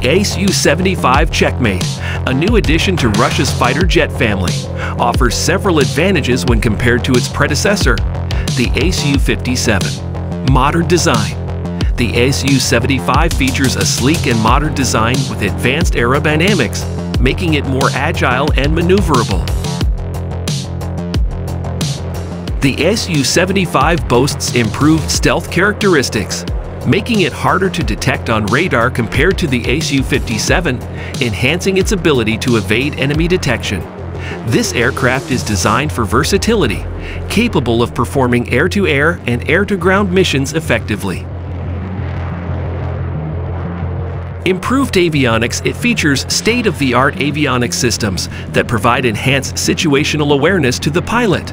the Su-75 Checkmate, a new addition to Russia's fighter jet family, offers several advantages when compared to its predecessor, the Su-57. Modern design. The Su-75 features a sleek and modern design with advanced aerodynamics, making it more agile and maneuverable. The Su-75 boasts improved stealth characteristics, making it harder to detect on radar compared to the Su-57, enhancing its ability to evade enemy detection. This aircraft is designed for versatility, capable of performing air-to-air and air-to-ground missions effectively. Improved avionics. It features state-of-the-art avionics systems that provide enhanced situational awareness to the pilot.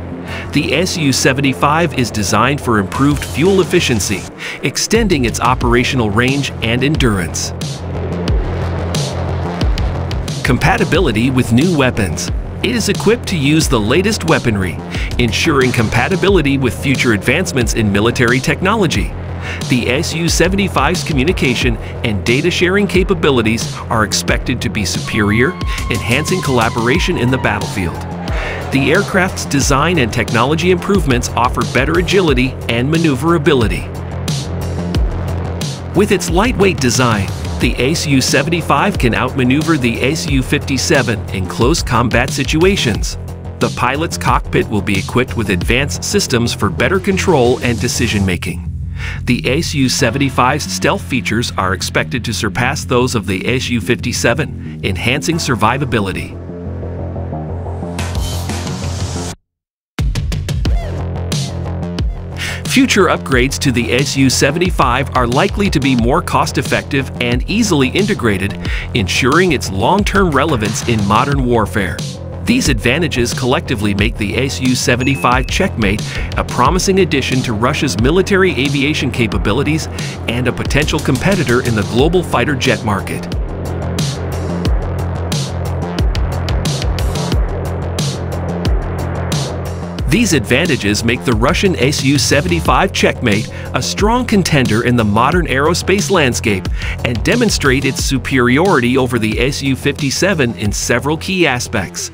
The Su-75 is designed for improved fuel efficiency, extending its operational range and endurance. Compatibility with new weapons. It is equipped to use the latest weaponry, ensuring compatibility with future advancements in military technology. The Su-75's communication and data sharing capabilities are expected to be superior, enhancing collaboration in the battlefield. The aircraft's design and technology improvements offer better agility and maneuverability. With its lightweight design, the Su-75 can outmaneuver the Su-57 in close combat situations. The pilot's cockpit will be equipped with advanced systems for better control and decision-making. The Su-75's stealth features are expected to surpass those of the Su-57, enhancing survivability. Future upgrades to the Su-75 are likely to be more cost-effective and easily integrated, ensuring its long-term relevance in modern warfare. These advantages collectively make the Su-75 Checkmate a promising addition to Russia's military aviation capabilities and a potential competitor in the global fighter jet market. These advantages make the Russian Su-75 Checkmate a strong contender in the modern aerospace landscape and demonstrate its superiority over the Su-57 in several key aspects.